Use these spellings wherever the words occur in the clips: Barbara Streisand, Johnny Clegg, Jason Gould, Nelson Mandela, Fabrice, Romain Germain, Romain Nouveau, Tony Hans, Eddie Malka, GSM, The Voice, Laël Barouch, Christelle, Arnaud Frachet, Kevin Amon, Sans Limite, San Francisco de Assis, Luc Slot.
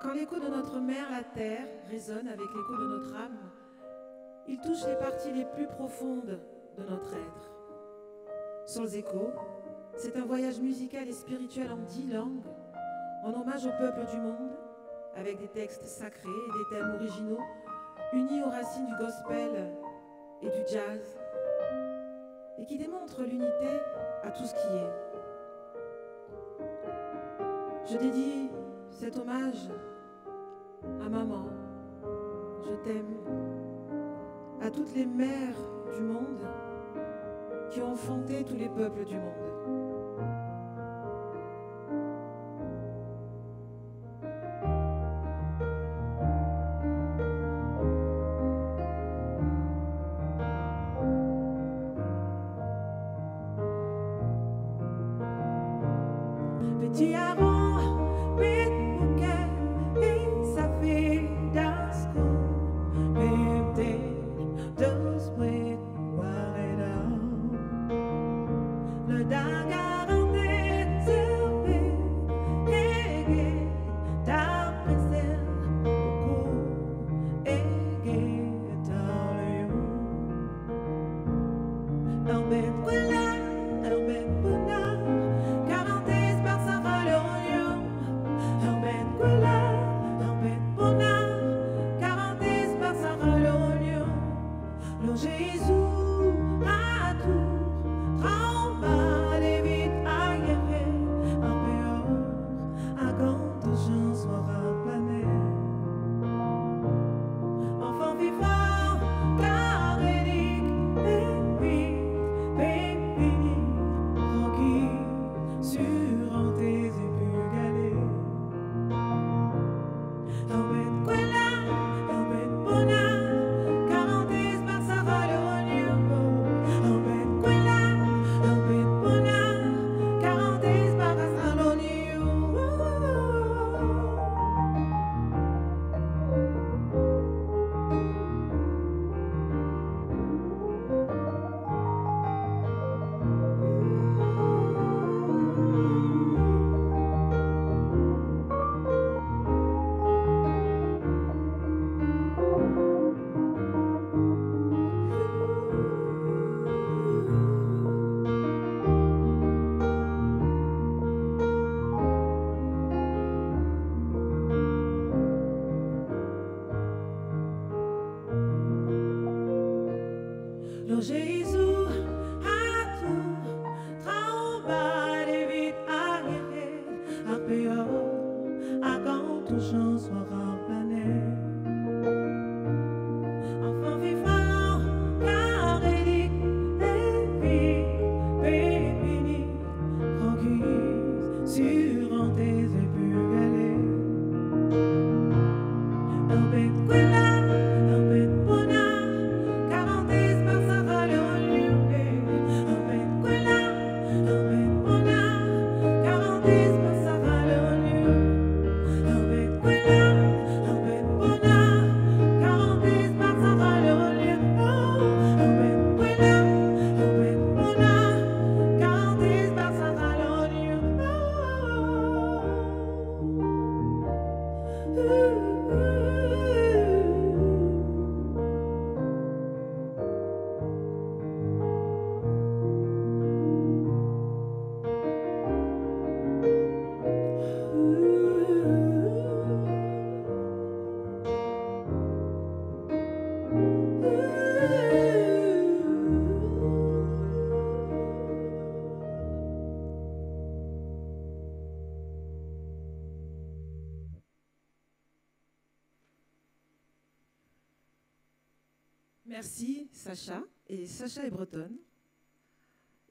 Quand l'écho de notre mère, la terre, résonne avec l'écho de notre âme, il touche les parties les plus profondes de notre être. Sans écho, c'est un voyage musical et spirituel en 10 langues, en hommage au peuple du monde, avec des textes sacrés et des thèmes originaux, unis aux racines du gospel et du jazz, et qui démontrent l'unité à tout ce qui est. Je dédie cet hommage à maman, je t'aime, à toutes les mères du monde qui ont enfanté tous les peuples du monde. Merci Sacha, et Sacha est bretonne,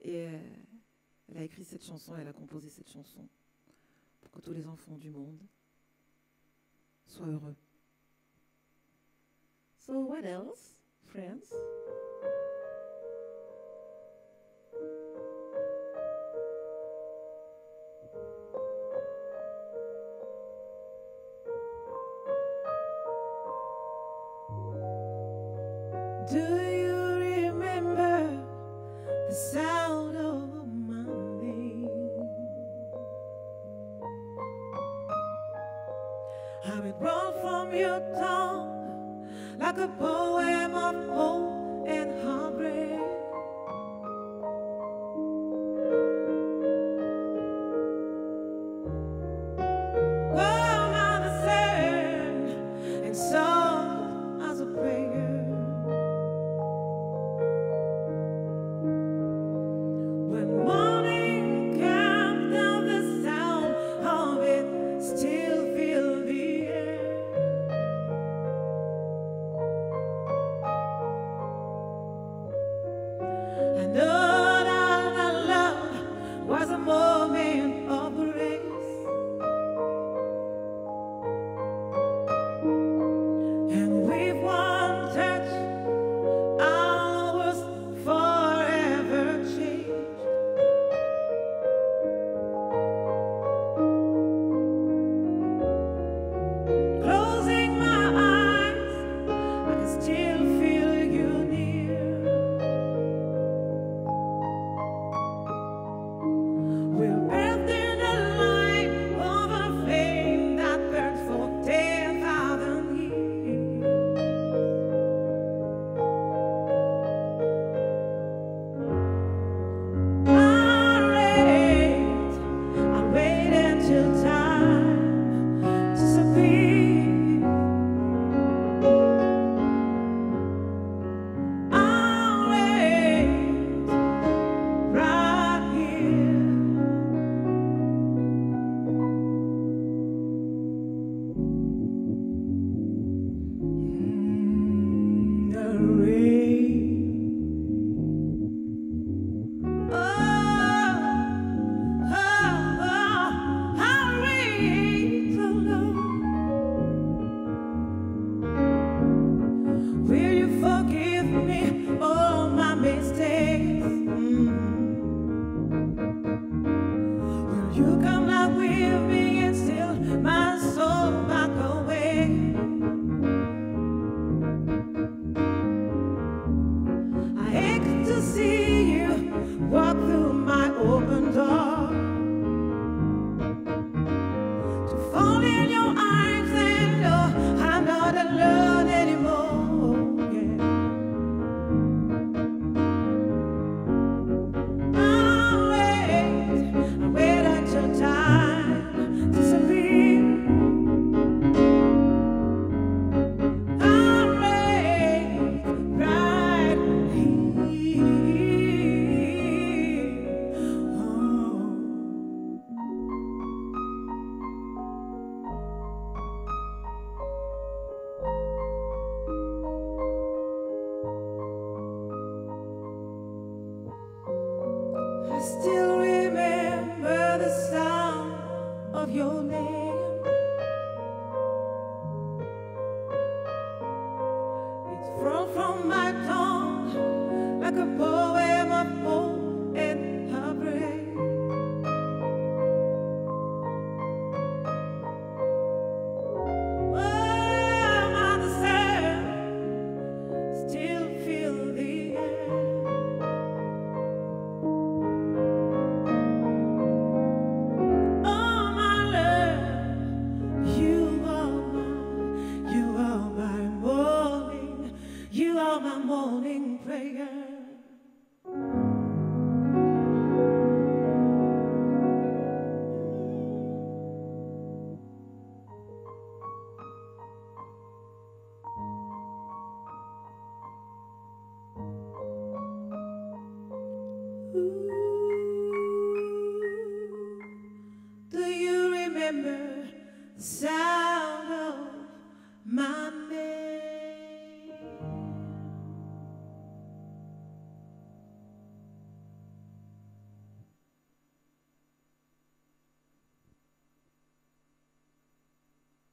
et elle a écrit cette chanson, elle a composé cette chanson pour que tous les enfants du monde soient heureux. So what else, friends? I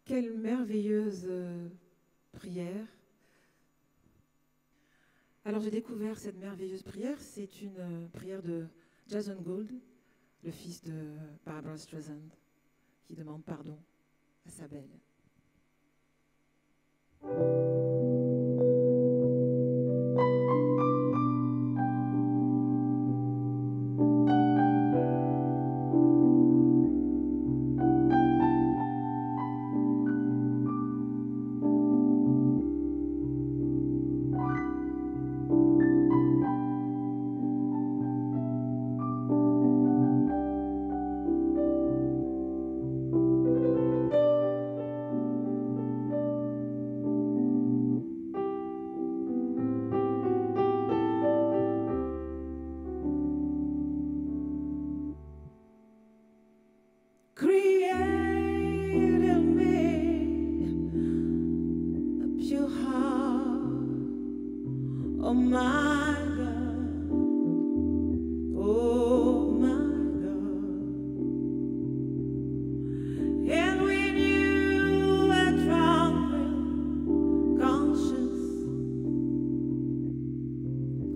Quelle merveilleuse prière. Alors j'ai découvert cette merveilleuse prière, c'est une prière de Jason Gould, le fils de Barbara Streisand, qui demande pardon à sa belle.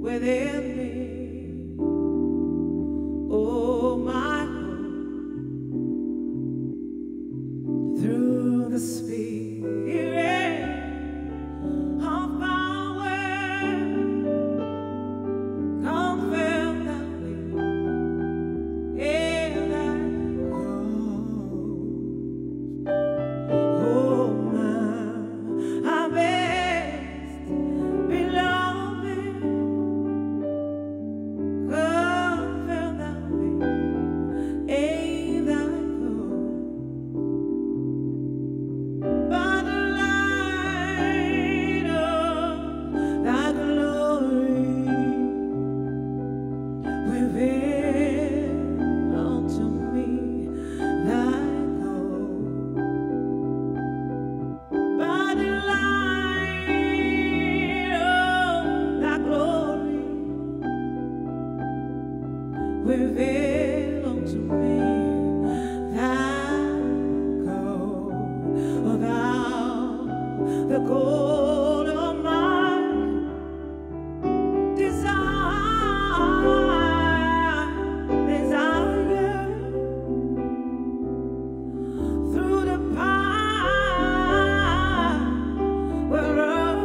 within me. Oh, my hope through the Spirit of power, confirm that we in that cross. Oh, my best beloved, confirm that we in that cross. By the light of that glory reveal unto me thy goal. By the light of thy glory reveal unto me thy goal. Thou, the goal of my desire, through the power whereof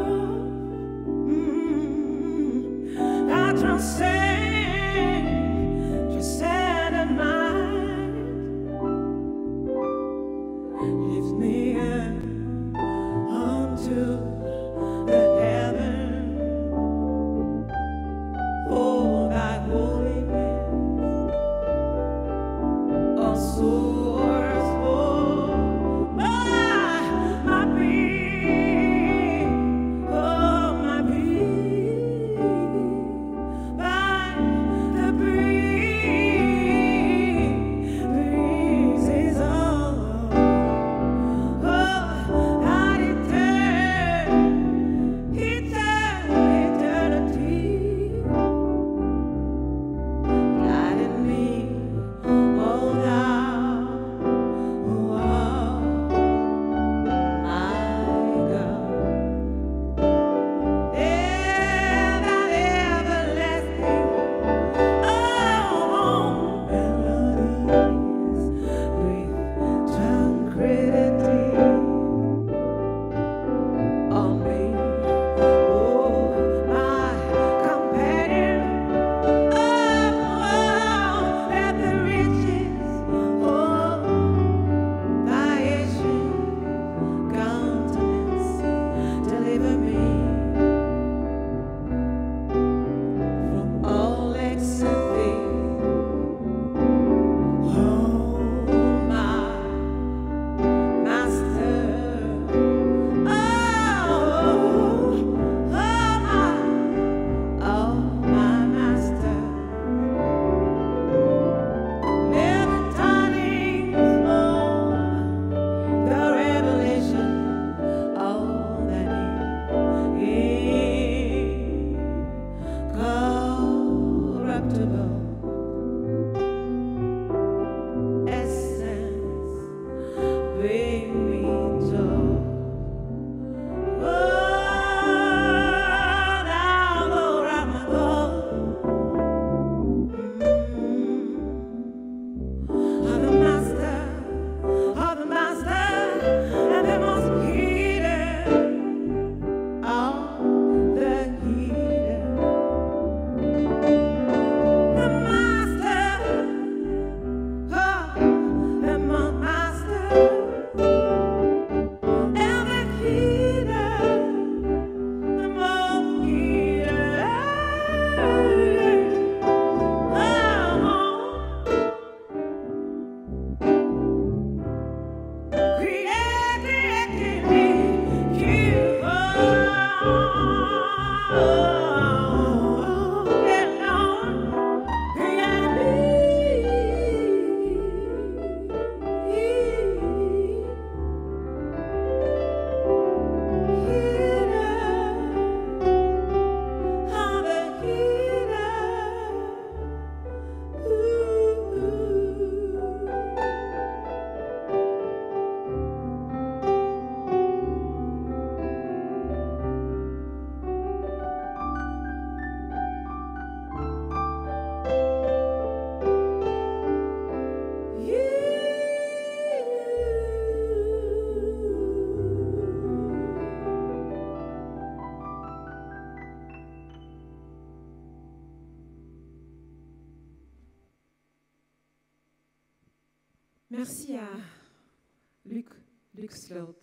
I transcend the mind, lifts me up unto the heaven. Oh, thy holiness, a source for my being, oh my being, by Merci à Luc Slot.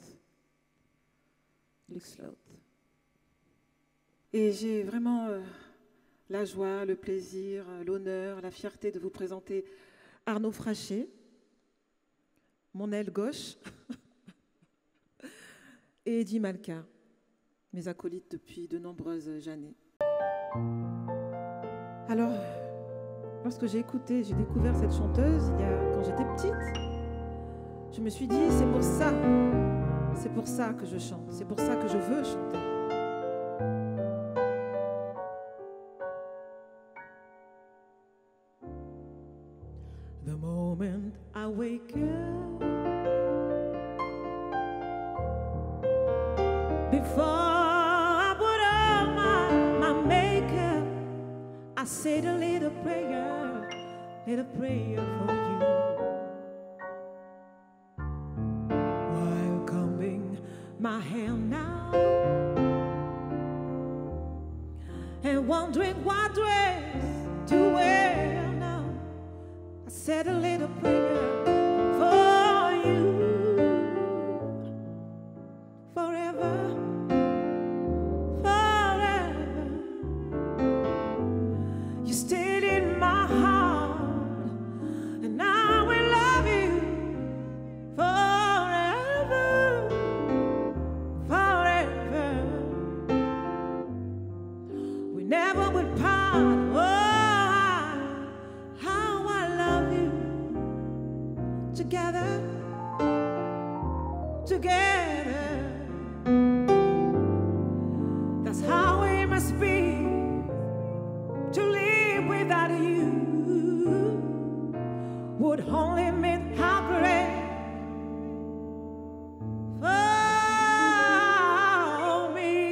Et j'ai vraiment la joie, le plaisir, l'honneur, la fierté de vous présenter Arnaud Frachet, mon aile gauche, et Eddie Malka, mes acolytes depuis de nombreuses années. Alors, lorsque j'ai découvert cette chanteuse quand j'étais petite, je me suis dit, c'est pour ça que je chante, c'est pour ça que je veux chanter. The moment I wake up, before I put on my makeup, I said a little prayer for you. While combing my hair now, and wondering what dress to wear now, I said a little prayer for you. Forever, forever, you stayed in my heart, and I will love you forever, forever. We never would part. Together, together, that's how it must be to live without you. Would only mean heartbreak for me.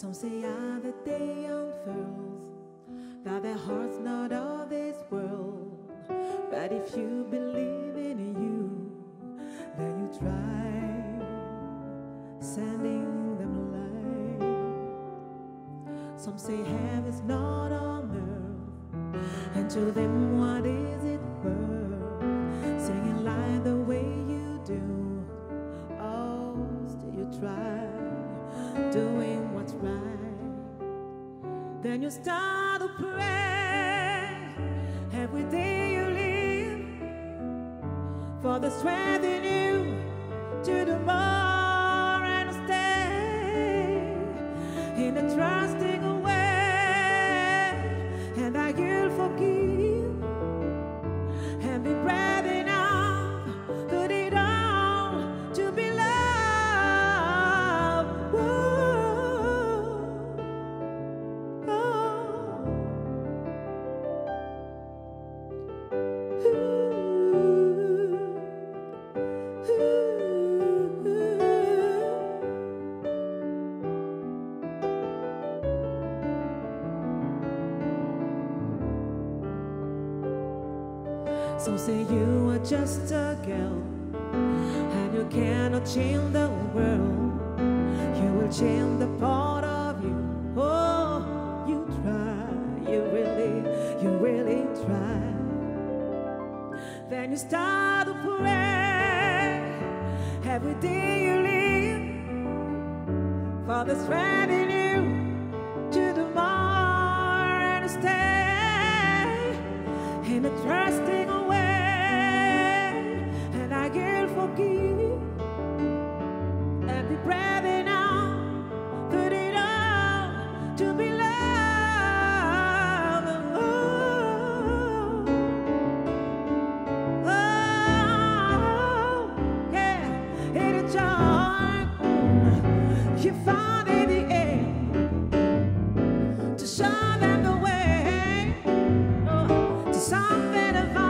Some say all that they unfurls, that their heart's not of this world. But if you believe in you, then you try sending them light. Some say heaven is not on earth, and to them what is it worth? Singing light the way you do, oh, still you try doing what's right. Then you start to pray every day you live for the strength in you to do more and stay in the trusting away, and that you'll forgive and be brave enough to do it all, to be loved. Ooh. Oh. Ooh. Some say you are just a girl, and you cannot change the world. You will change the part of you. Oh, you try, you really try. Then you start to pray every day you live for the strength in you to do more and to stay in the trusting away. I'll forgive and be brave enough, put it all to be loved. Oh, oh, oh, yeah, in a joy you found in the air to show them the way, oh, to something divine. Yeah.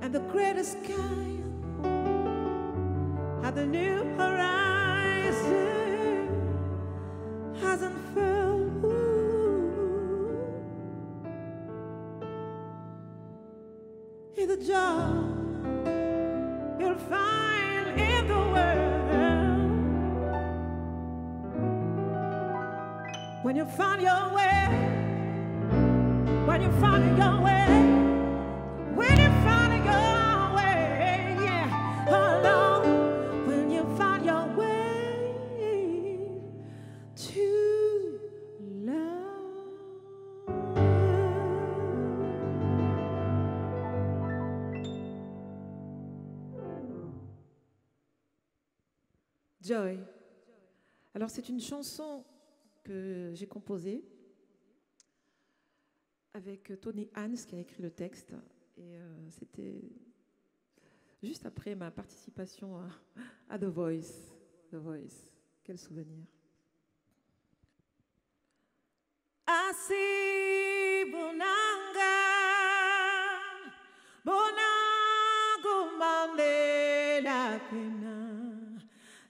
And the greatest kind at the new horizon has unfurled. In the joy you'll find in the world, when you find your way. When you're finding your way, when you're finding your way, yeah, oh Lord, when you find your way to love. Joy. Alors c'est une chanson que j'ai composée avec Tony Hans qui a écrit le texte, et c'était juste après ma participation à The Voice. The Voice, quel souvenir. Asi bonanga, bonango mande la pena,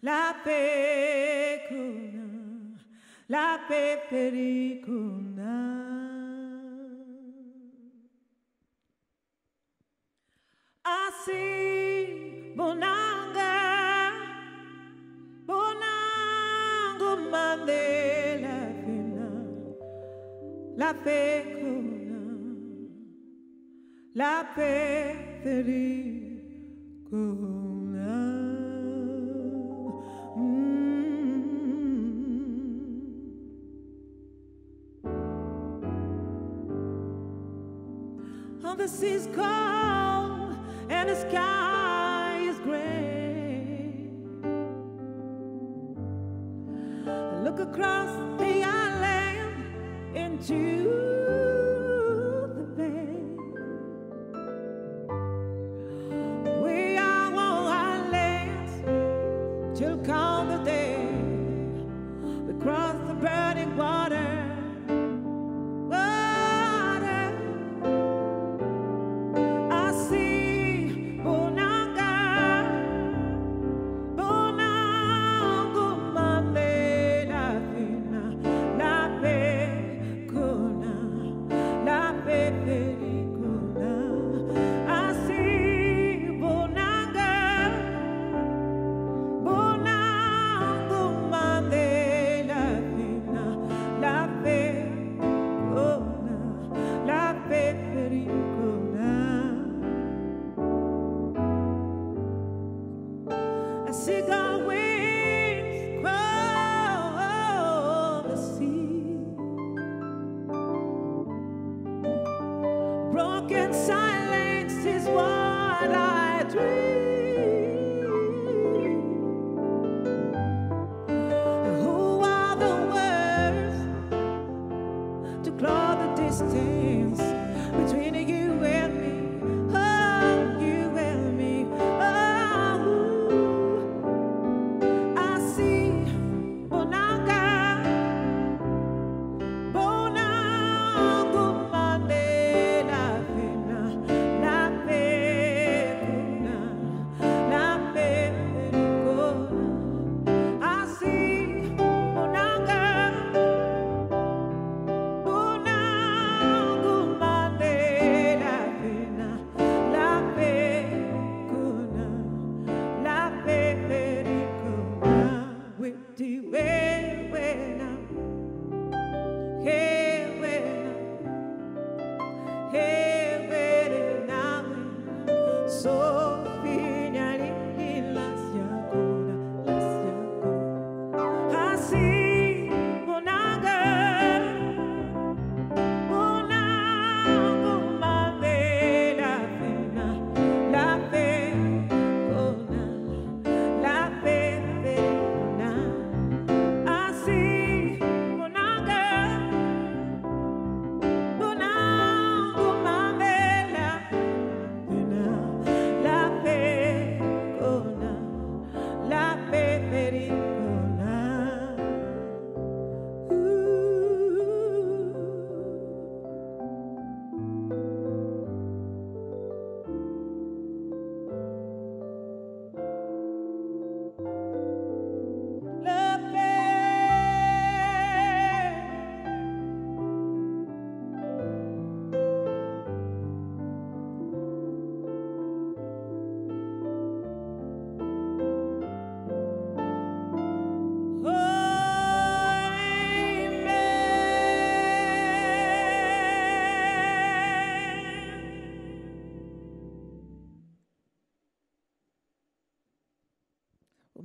la pecuna, la pepericuna. Asi bonanga, la paix qu'on a, la paix perdue qu'on a. Oh, the sea's cold and the sky is gray. I look across the island into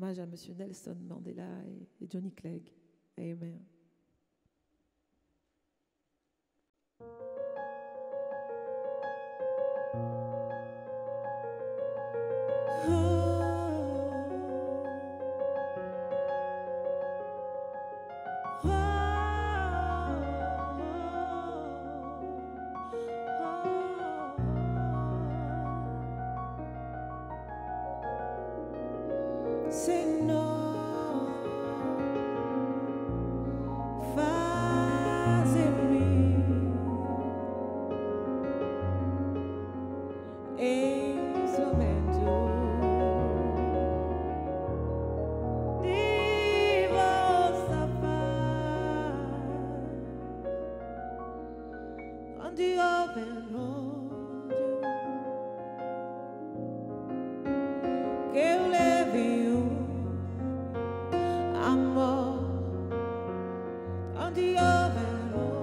à M. Nelson Mandela et Johnny Clegg. Amen. On the overall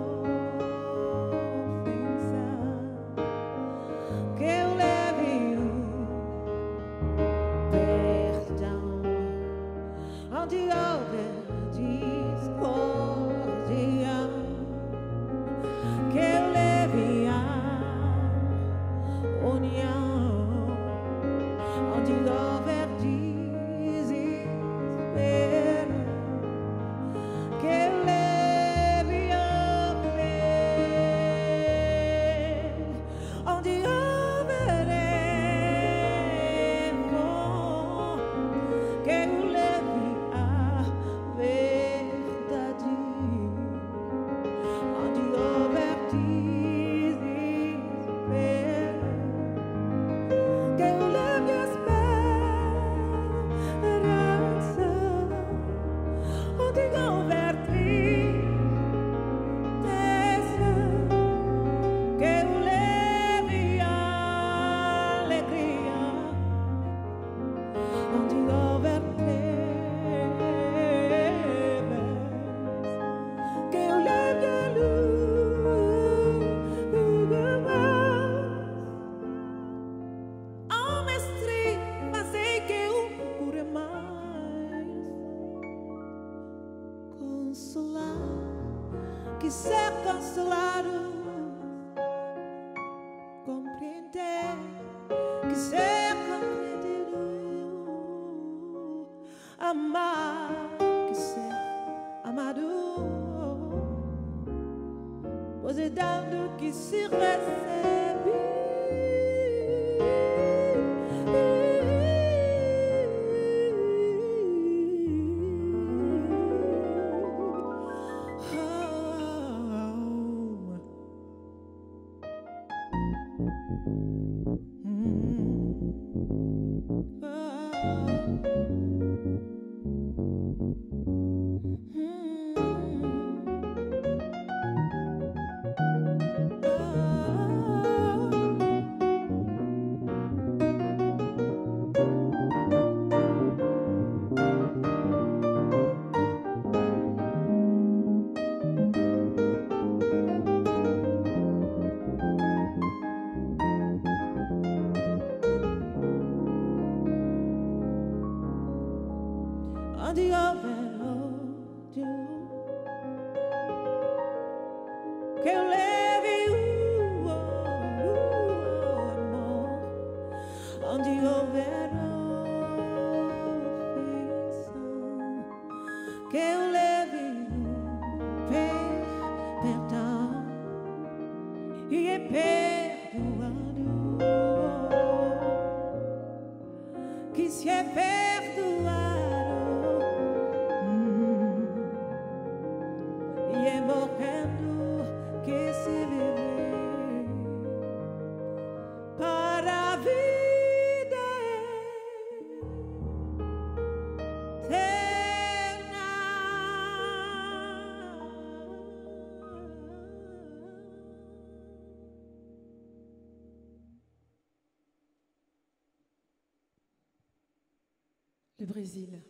Le Brésil,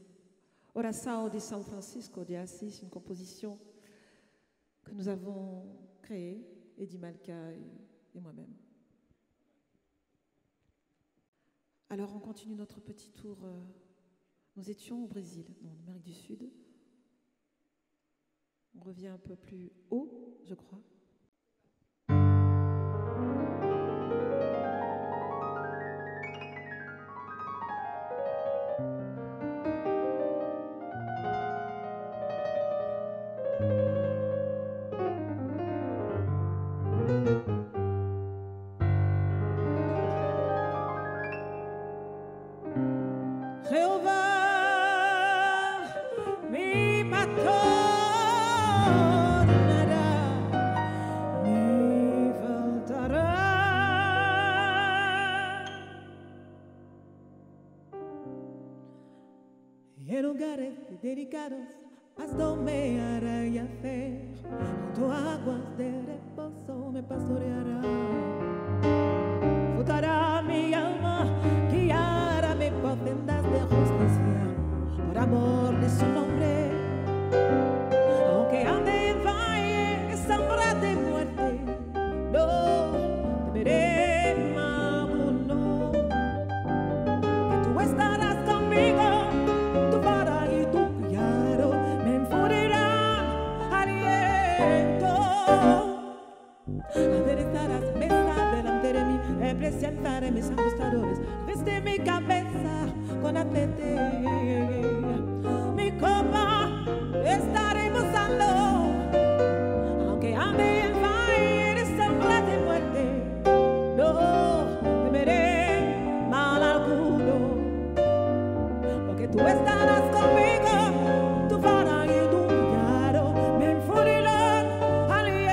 Oração de San Francisco de Assis, une composition que nous avons créée, Eddie Malka et moi-même. Alors on continue notre petit tour. Nous étions au Brésil, en Amérique du Sud. On revient un peu plus haut, je crois. Mas também aranha ferro, quanto águas de repouso me pastoreará. Voltará minha alma, guiará-me por vendas de justiça, por amor de seu nombre. Aunque ande em valle, sombra de muerte, não temerei mal, não. Que tu estarás comigo. Aderezarás mesas. presentar a mis ajustadores desde mi cabeza con apete. Mi copa estaré gozando, aunque ande en valle de sangre de muerte. No temeré mal alguno, porque tú estarás conmigo, tu vara y tu cuidado me infundirán aliento.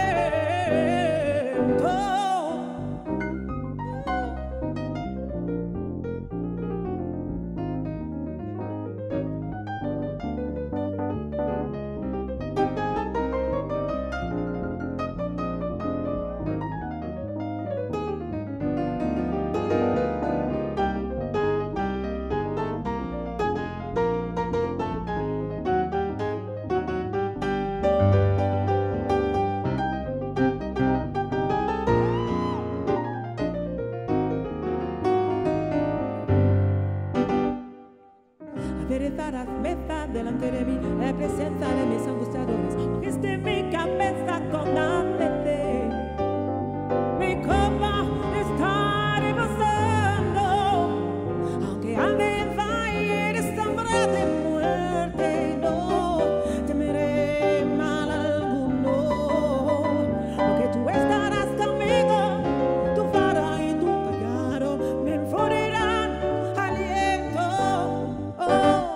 Delante de mí, la presencia de mis angustiadores, viste mi cabeza con apete. Mi copa está rebosando, aunque ande en valle de sombra de muerte. No temeré mal alguno, porque tú estarás conmigo, tu vara y tu callado me infundirán aliento. Oh.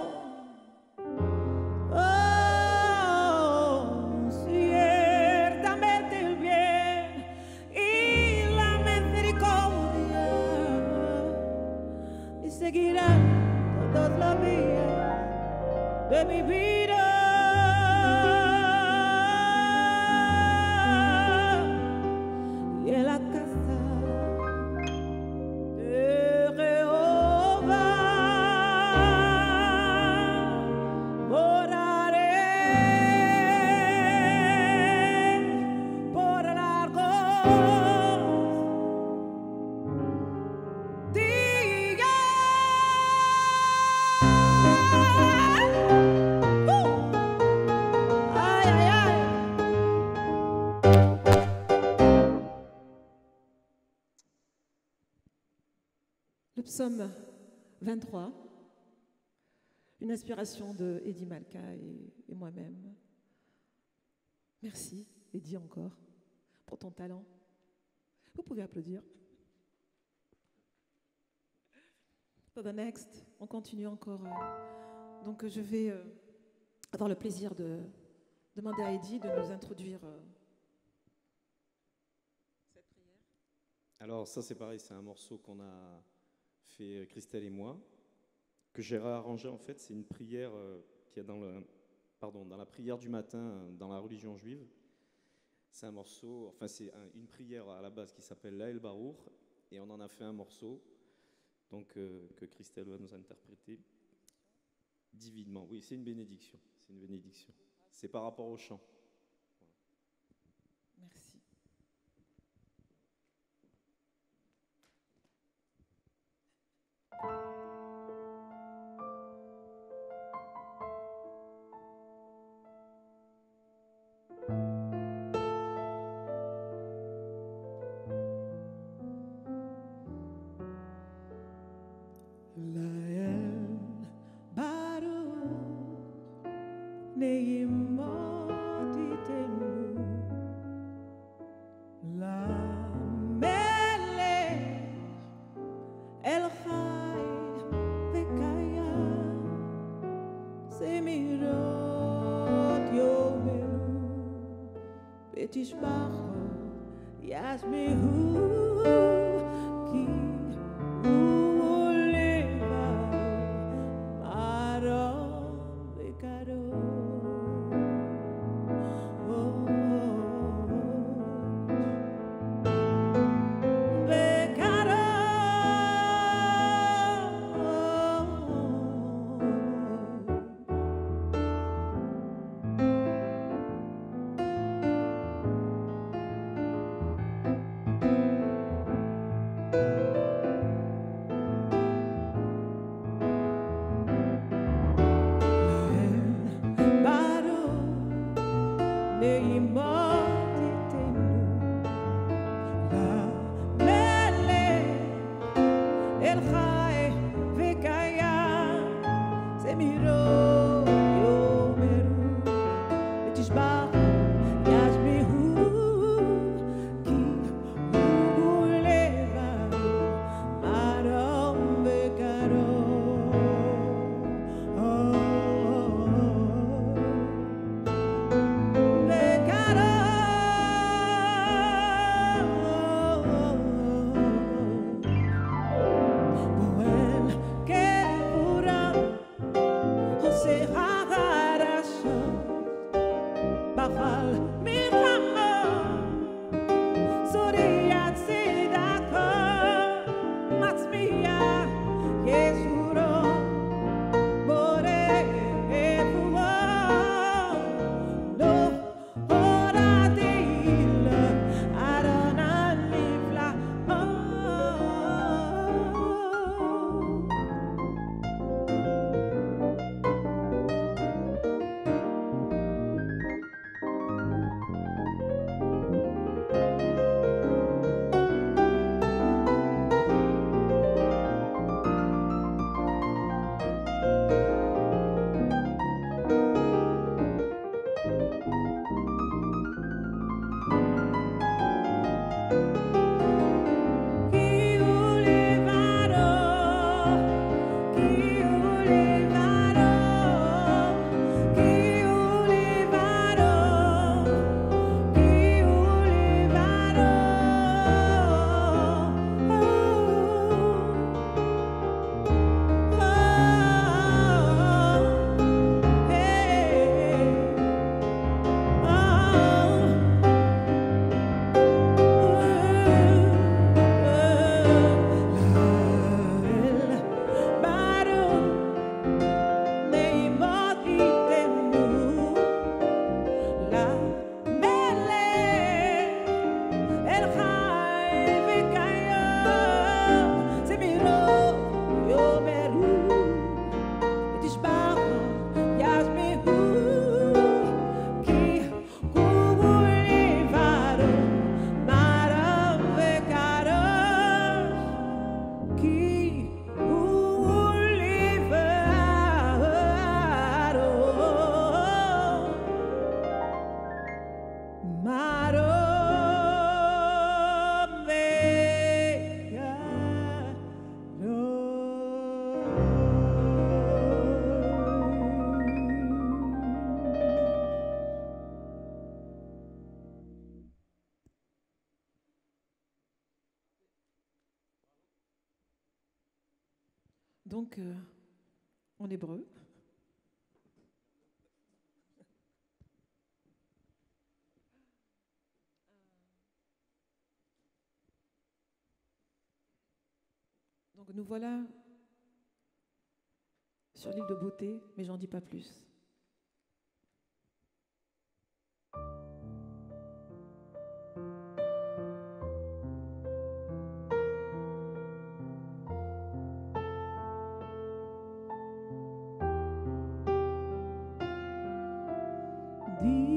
Let me be the Psaume 23, une inspiration de Eddie Malka et moi-même. Merci, Eddie, encore, pour ton talent. Vous pouvez applaudir. For the next, on continue encore. Donc, je vais avoir le plaisir de demander à Eddie de nous introduire cette prière. Alors, ça, c'est pareil, c'est un morceau qu'on a fait Christelle et moi, que j'ai réarrangé. En fait, c'est une prière qu'il y a dans la prière du matin dans la religion juive. C'est un morceau, enfin c'est une prière à la base qui s'appelle Laël Barouch, et on en a fait un morceau donc que Christelle va nous interpréter divinement. Oui, c'est une bénédiction. C'est une bénédiction. C'est par rapport au chant. Merci. Donc, en hébreu. Donc, nous voilà sur l'île de beauté, mais j'en dis pas plus. Amen.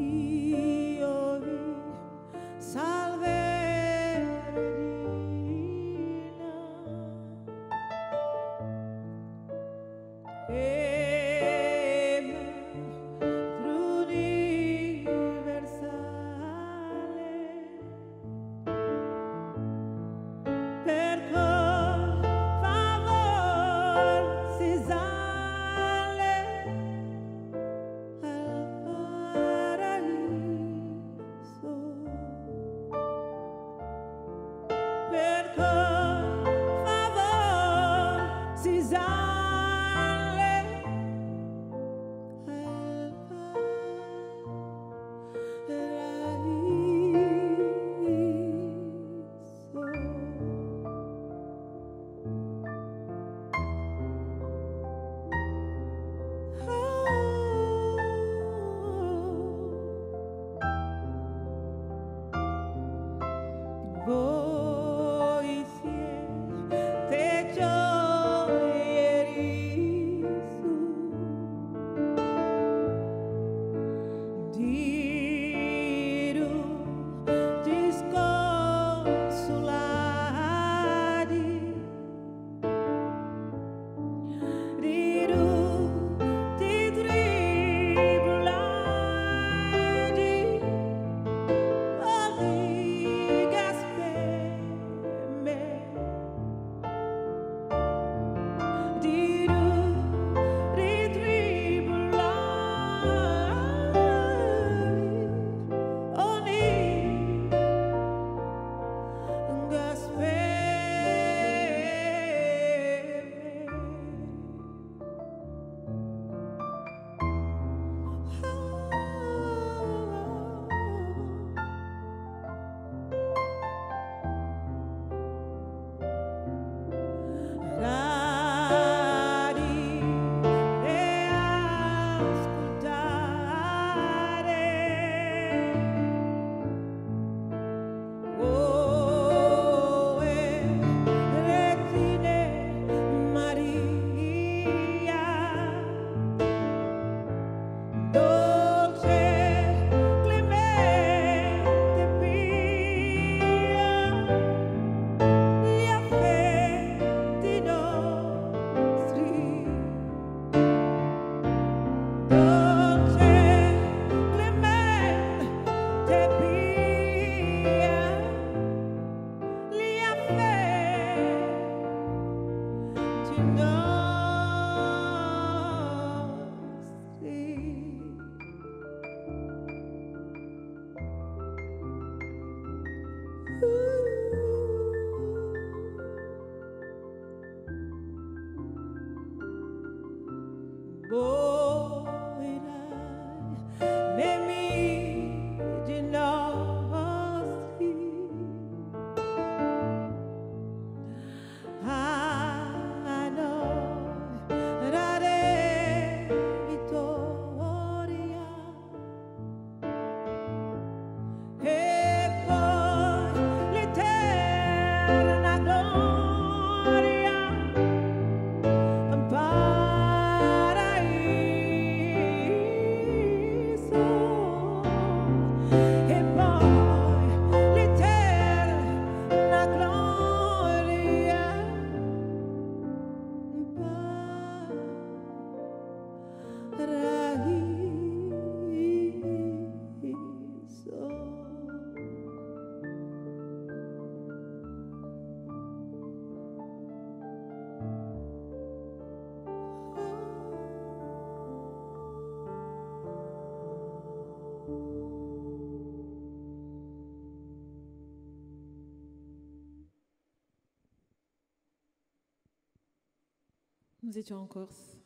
Nous étions en Corse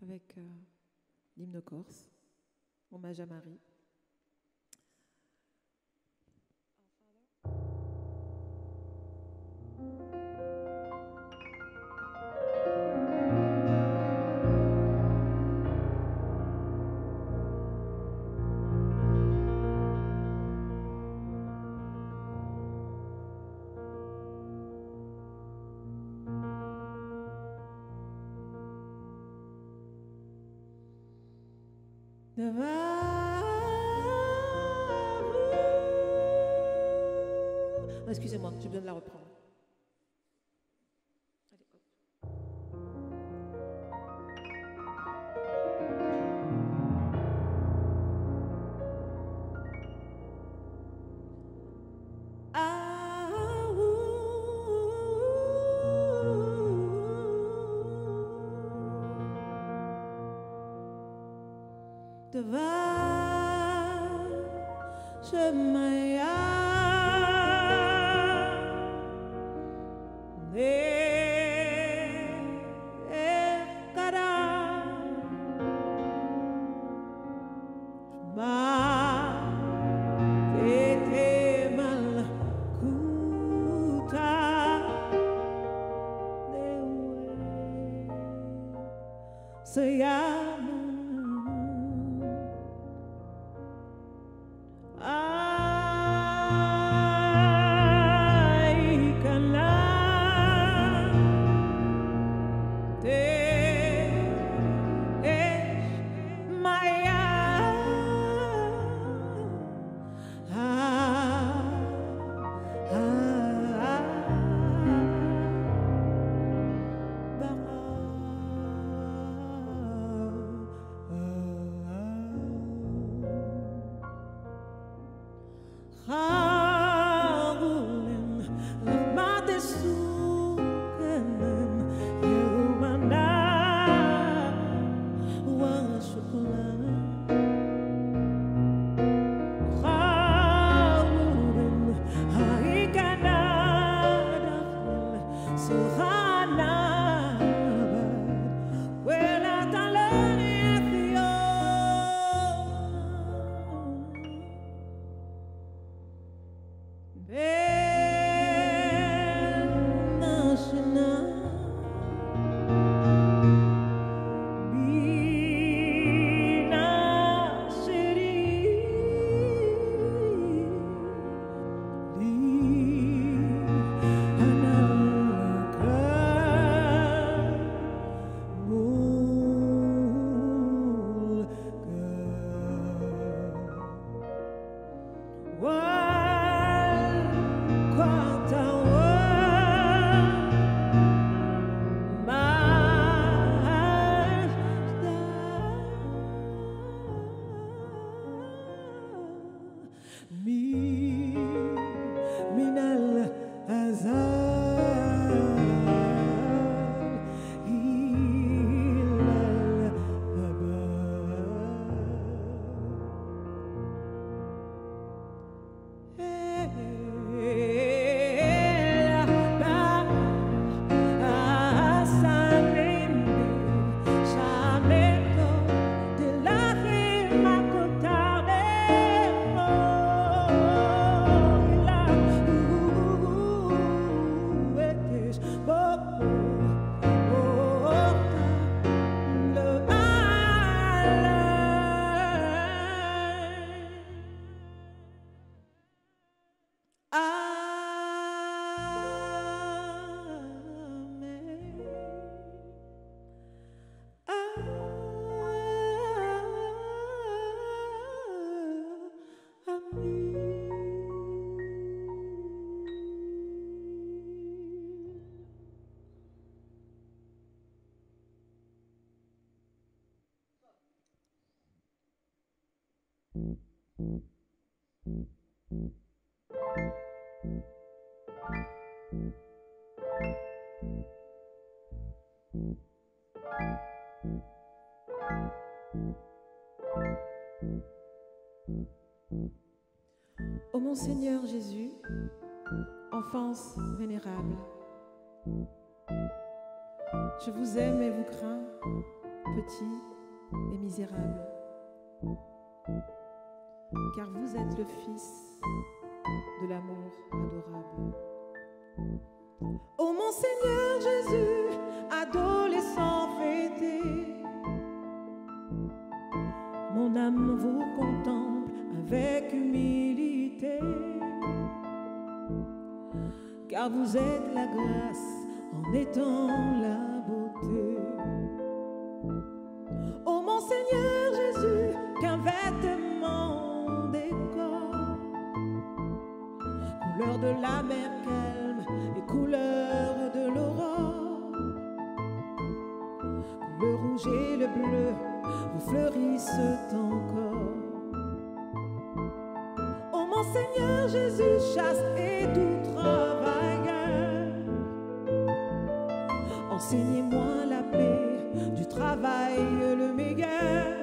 avec l'hymne corse, hommage à Marie. Excusez-moi, j'ai besoin de la reprendre. Ô mon Seigneur Jésus, enfance vénérable, je vous aime et vous crains, petits et misérables, car vous êtes le Fils de l'amour adorable. Ô mon Seigneur Jésus, adolescent fêté, mon âme vous contemple avec humilité, car vous êtes la grâce en étant la beauté. Ô mon Seigneur Jésus, qu'un vêtement décore, couleur de la mer calme et couleur de l'aurore, le rouge et le bleu vous fleurissent encore. Ô mon Seigneur Jésus, chaste et doux travailleur, enseignez-moi la paix du travail le meilleur,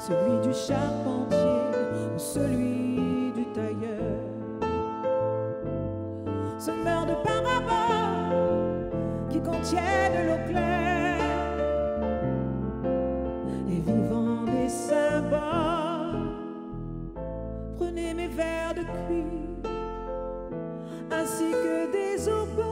celui du charpentier ou celui du tailleur. Semeur de paraboles qui contiennent l'eau claire et vivant des symboles, prenez mes verres de cuivre ainsi que des oboles.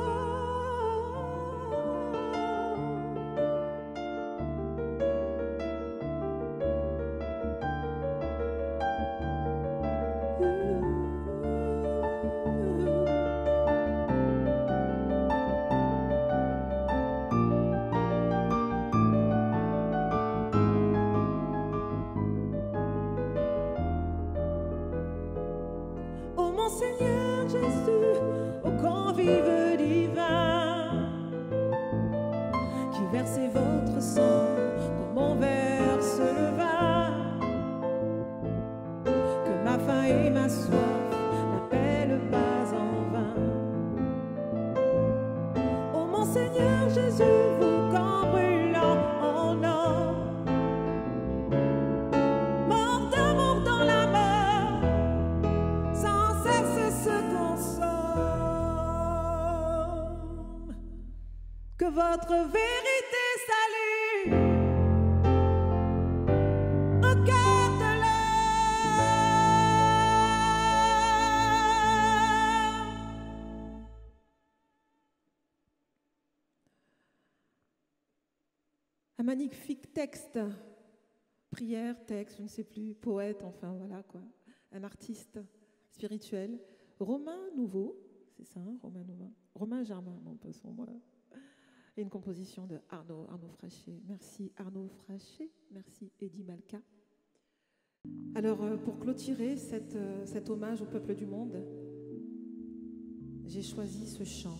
Votre vérité salue au cœur de l'homme. Un magnifique texte, prière, texte, je ne sais plus, poète, enfin voilà quoi, un artiste spirituel, Romain Nouveau, c'est ça, hein, Romain Germain, non, pas son moi. Et une composition de Arnaud Frachet. Merci Arnaud Frachet, merci Eddie Malka. Alors pour clôturer cet hommage au peuple du monde, j'ai choisi ce chant.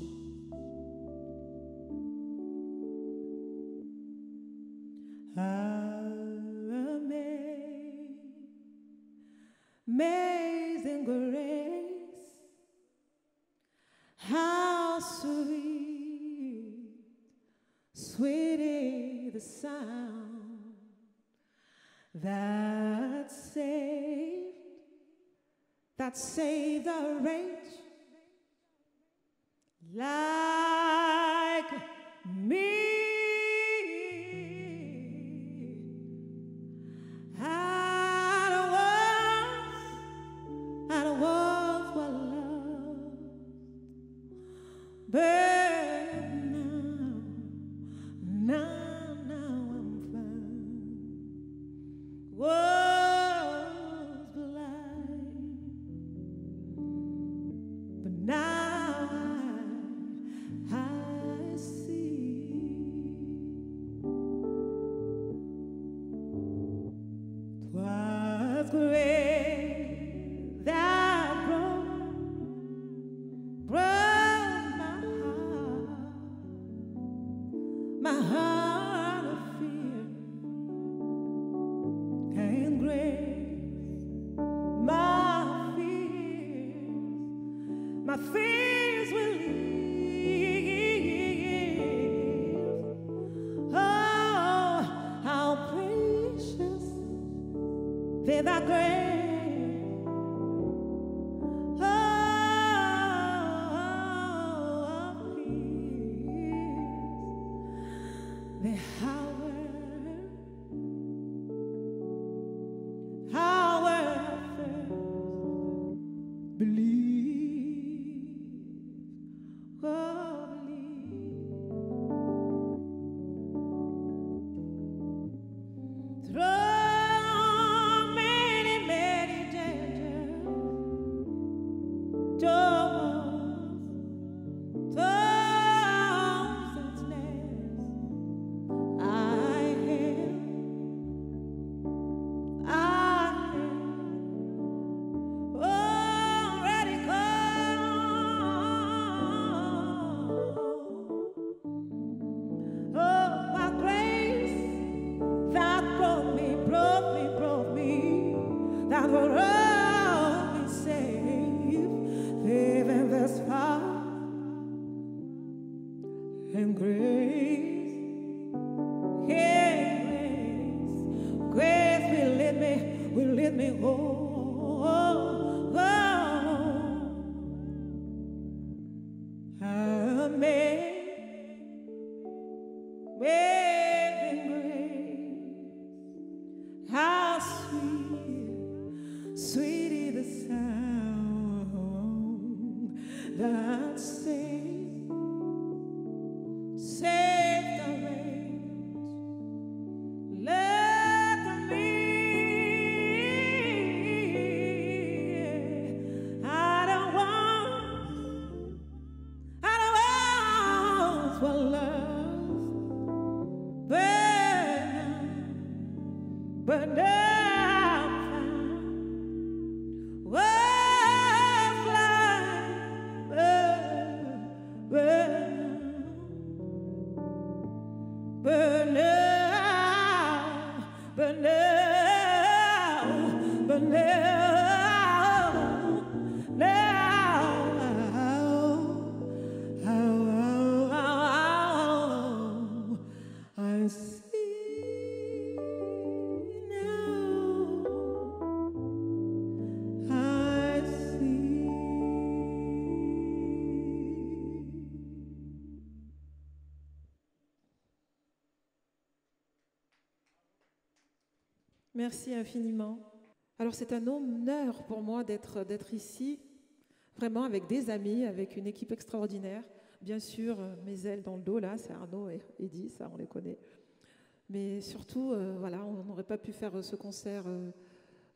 Amazing grace, how sweet sweetie, the sound that saved a wretch like me. I was well loved, but now I Merci infiniment. Alors c'est un honneur pour moi d'être ici, vraiment avec des amis, avec une équipe extraordinaire. Bien sûr, mes ailes dans le dos, là, c'est Arnaud et Eddie, ça on les connaît. Mais surtout, voilà, on n'aurait pas pu faire ce concert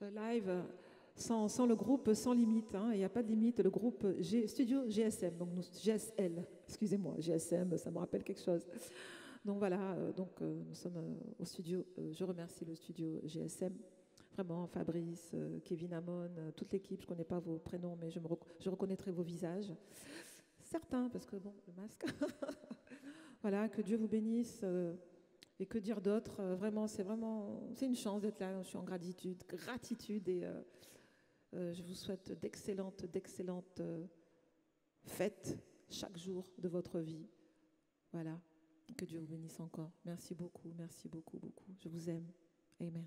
live sans le groupe Sans Limite. Il n'y a pas de limite, le groupe Studio GSM, donc GSL, excusez-moi, GSM, ça me rappelle quelque chose. Donc voilà, nous sommes au studio. Je remercie le studio GSM, vraiment Fabrice, Kevin Amon, toute l'équipe. Je ne connais pas vos prénoms, mais je reconnaîtrai vos visages. Certains, parce que bon, le masque. Voilà, que Dieu vous bénisse et que dire d'autre. Vraiment, c'est une chance d'être là. Je suis en gratitude et je vous souhaite d'excellentes fêtes chaque jour de votre vie. Voilà. Que Dieu vous bénisse encore. Merci beaucoup, beaucoup. Je vous aime. Amen.